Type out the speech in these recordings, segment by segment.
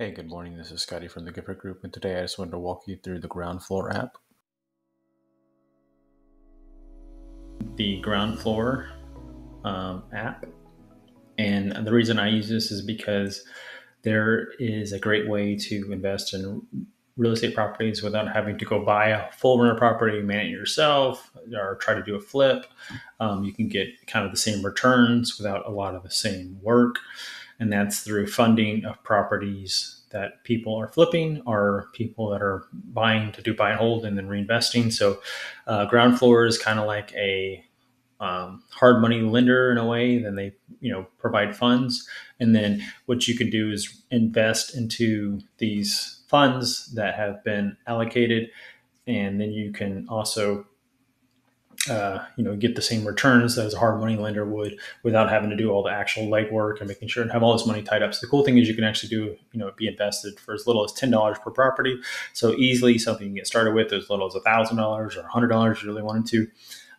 Hey, good morning. This is Scotty from the Gifford Group, and today I just wanted to walk you through the Groundfloor app. The Groundfloor app, and the reason I use this is because there is a great way to invest in real estate properties without having to go buy a full rental property, man it yourself, or try to do a flip. You can get kind of the same returns without a lot of the same work. And that's through funding of properties that people are flipping or people that are buying to do buy and hold and then reinvesting. So Groundfloor is kind of like a hard money lender in a way. Then they, provide funds. And then what you can do is invest into these funds that have been allocated. And then you can also get the same returns as a hard money lender would without having to do all the actual legwork and making sure and have all this money tied up. So the cool thing is you can actually do, be invested for as little as $10 per property. So easily something you can get started with as little as $1,000 or $100 if you really wanted to.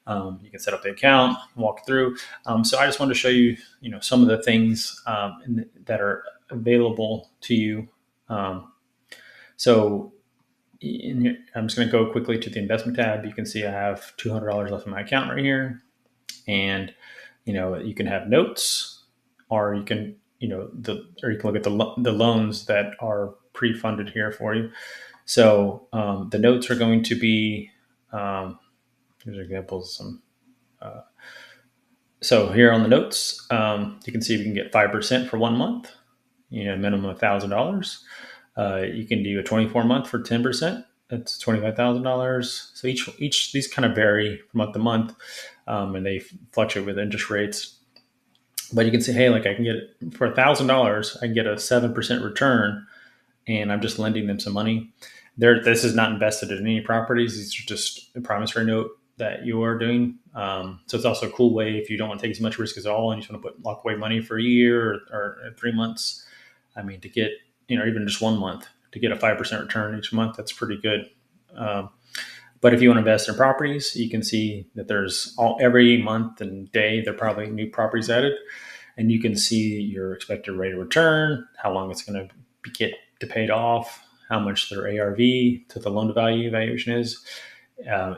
You can set up the account, walk through. So I just wanted to show you, some of the things that are available to you. I'm just going to go quickly to the investment tab. You can see I have $200 left in my account right here. And, you can have notes or you can, or you can look at the loans that are pre-funded here for you. So the notes are going to be, here's examples. So here on the notes, you can see we can get 5% for 1 month, minimum of $1,000. You can do a 24-month for 10%. That's $25,000. So each these kind of vary from month to month, and they fluctuate with interest rates. But you can say, hey, like I can get for $1,000, I can get a 7% return, and I'm just lending them some money. This is not invested in any properties. These are just a promissory note that you are doing. So it's also a cool way if you don't want to take as much risk as all, and you just want to lock away money for a year or 3 months. I mean, to get even just 1 month to get a 5% return each month, that's pretty good. But if you want to invest in properties, you can see that there's every month and day, there are probably new properties added, and you can see your expected rate of return, how long it's going to get to paid off, how much their ARV to the loan to value valuation is,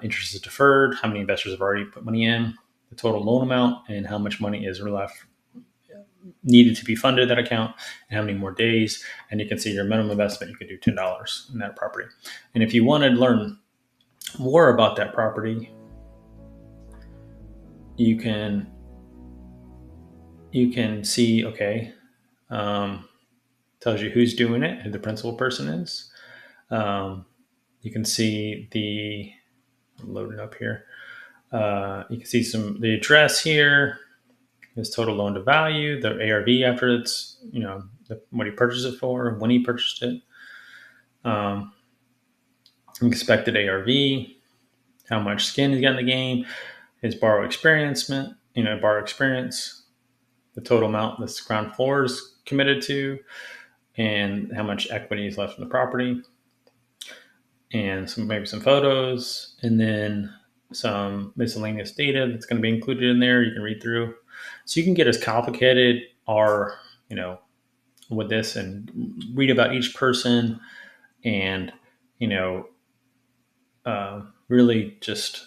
interest is deferred, how many investors have already put money in, the total loan amount, and how much money is left needed to be funded that account and how many more days. And you can see your minimum investment, you could do $10 in that property. And if you want to learn more about that property, you can see, okay, tells you who's doing it, who the principal person is. You can see I'm loading up here. You can see the address here, his total loan to value, the ARV after it's, what he purchased it for, when he purchased it, expected ARV, how much skin he's got in the game, his borrow experience, the total amount this Groundfloor is committed to, and how much equity is left in the property, and maybe some photos, and then some miscellaneous data that's going to be included in there. You can read through. So you can get as complicated with this and read about each person and, you can really just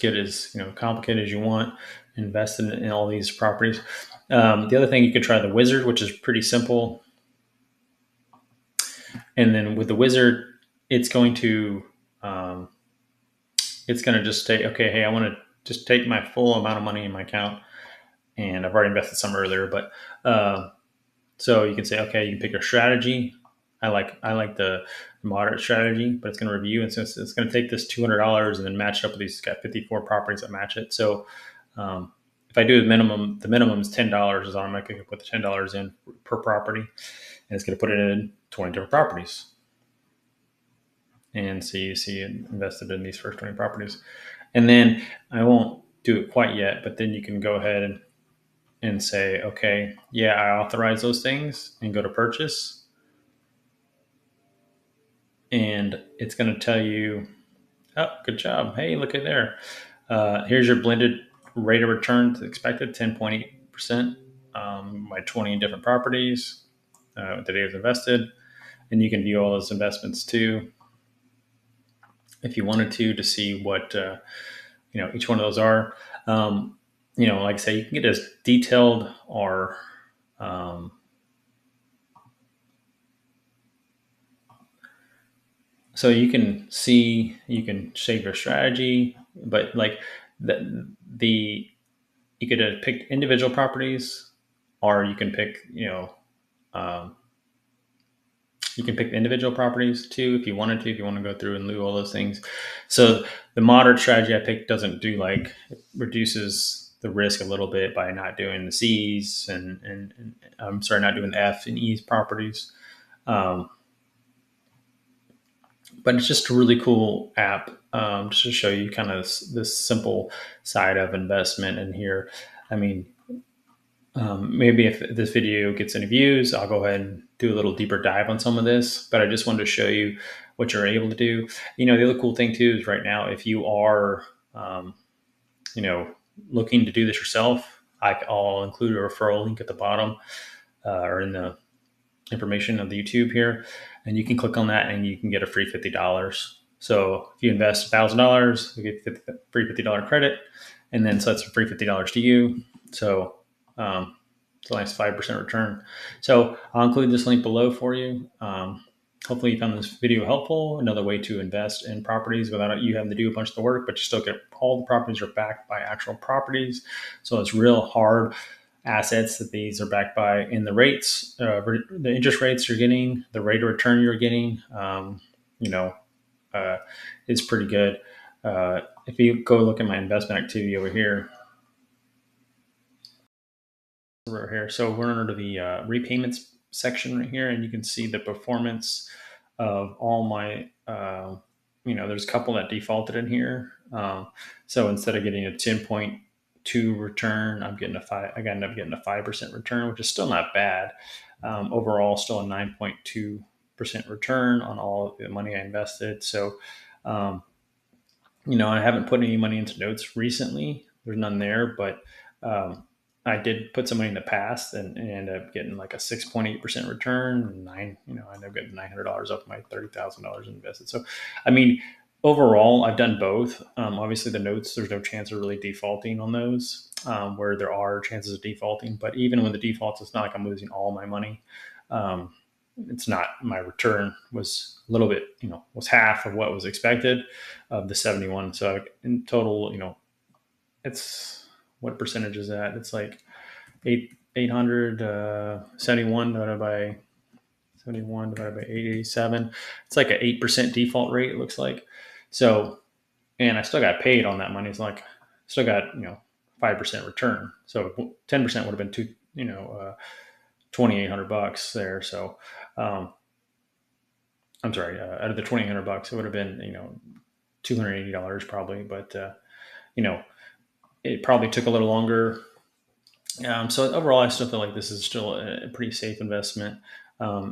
get as, complicated as you want, invest in all these properties. The other thing, you could try the wizard, which is pretty simple. And then with the wizard, it's going to just say, okay, hey, I want to just take my full amount of money in my account, and I've already invested some earlier, but, so you can say, okay, you can pick your strategy. I like the moderate strategy, but it's going to review. And so it's going to take this $200 and then match it up with these. It's got 54 properties that match it. So, if I do the minimum is $10 is on. I can put the $10 in per property, and it's going to put it in 20 different properties. And so you see it invested in these first 20 properties. And then I won't do it quite yet, but then you can go ahead and say, okay, yeah, I authorize those things, and go to purchase. And it's going to tell you, oh, good job. Hey, look at there. Here's your blended rate of return expected, 10.8%. my 20 different properties the day it was invested. And you can view all those investments too, if you wanted to see what, each one of those are. Like I say, you can get as detailed or, so you can see, you can shape your strategy, but like you could pick individual properties, or you can pick, you can pick individual properties too, if you wanted to, if you want to go through and do all those things. So the moderate strategy I picked doesn't do like, it reduces the risk a little bit by not doing the C's and I'm sorry, not doing F and E's properties. But it's just a really cool app just to show you kind of this simple side of investment in here. I mean, maybe if this video gets any views, I'll go ahead and do a little deeper dive on some of this, but I just wanted to show you what you're able to do. The other cool thing too is right now, if you are, looking to do this yourself, I'll include a referral link at the bottom or in the information of the YouTube here, and you can click on that and you can get a free $50. So if you invest $1,000, you get a free $50 credit, and then so that's a free $50 to you. So it's a nice 5% return. So I'll include this link below for you. Hopefully you found this video helpful, another way to invest in properties without you having to do a bunch of the work, but you still get all the properties are backed by actual properties. So it's real hard assets that these are backed by in the rates, the interest rates you're getting, the rate of return you're getting, is pretty good. If you go look at my investment activity over here, so we're under the repayments section right here, and you can see the performance of all my, there's a couple that defaulted in here. So instead of getting a 10.2 return, I ended up getting a 5% return, which is still not bad. Overall, still a 9.2% return on all of the money I invested. So, I haven't put any money into notes recently. There's none there, but, I did put some money in the past and ended up getting like a 6.8% return. I ended up getting $900 off my $30,000 invested. So, I mean, overall, I've done both. Obviously, the notes, there's no chance of really defaulting on those, where there are chances of defaulting. But even when the defaults, it's not like I'm losing all my money. It's not, my return was a little bit, was half of what was expected of the 71. So in total, it's, what percentage is that? It's like 871 divided by 71 divided by 887. It's like an 8% default rate, it looks like. So, and I still got paid on that money. It's like, still got, 5% return. So 10% would have been $2,800 there. So, I'm sorry, out of the $2,800, it would have been, $280 probably, but, it probably took a little longer. So overall, I still feel like this is still a pretty safe investment.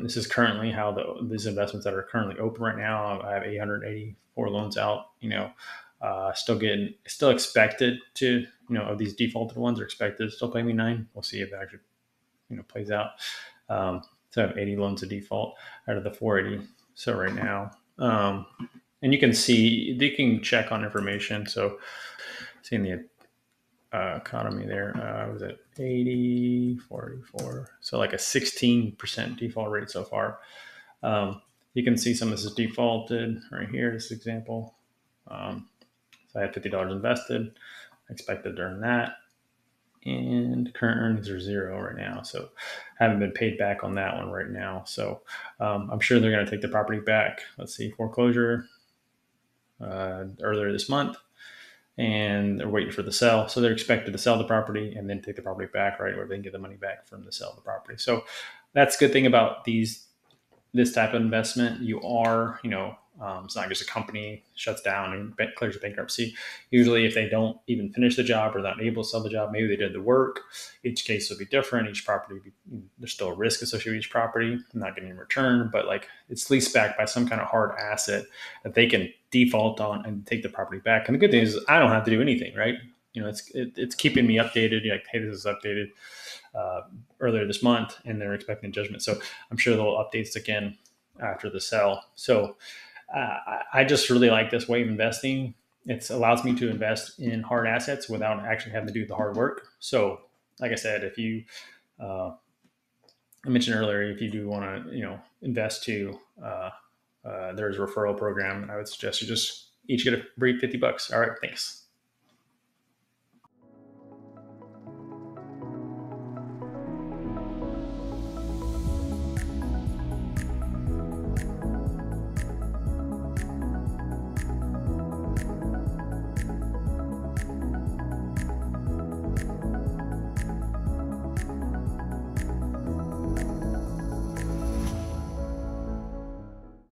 This is currently how these investments that are currently open right now. I have 884 loans out, still expected to, of these defaulted ones are expected to still pay me 9. We'll see if it actually, plays out. So I have 80 loans to default out of the 480. So right now, and you can see, they can check on information. So seeing the, economy there, was at 80, 44. So like a 16% default rate so far. You can see some of this is defaulted right here, this example. So I had $50 invested, I expected to earn that. And current earnings are 0 right now. So I haven't been paid back on that one right now. So I'm sure they're gonna take the property back. Let's see, foreclosure earlier this month. And they're waiting for the sell. So they're expected to sell the property and then take the property back, right? Where they can get the money back from the sell of the property. So that's a good thing about this type of investment. You are, it's not just a company shuts down and clears bankruptcy. Usually if they don't even finish the job or not able to sell the job, maybe they did the work. Each case will be different. Each property, there's still a risk associated with each property. I'm not getting in return, but like it's leased back by some kind of hard asset that they can default on and take the property back. And the good thing is I don't have to do anything, right? you know, it's keeping me updated. You're like, hey, this is updated earlier this month, and they're expecting a judgment. So I'm sure they'll update again after the sell. So I just really like this way of investing. It allows me to invest in hard assets without actually having to do the hard work. So like I said, if you, I mentioned earlier, if you do want to, you know, invest to, there's a referral program. I would suggest you just each get a brief $50. All right, thanks.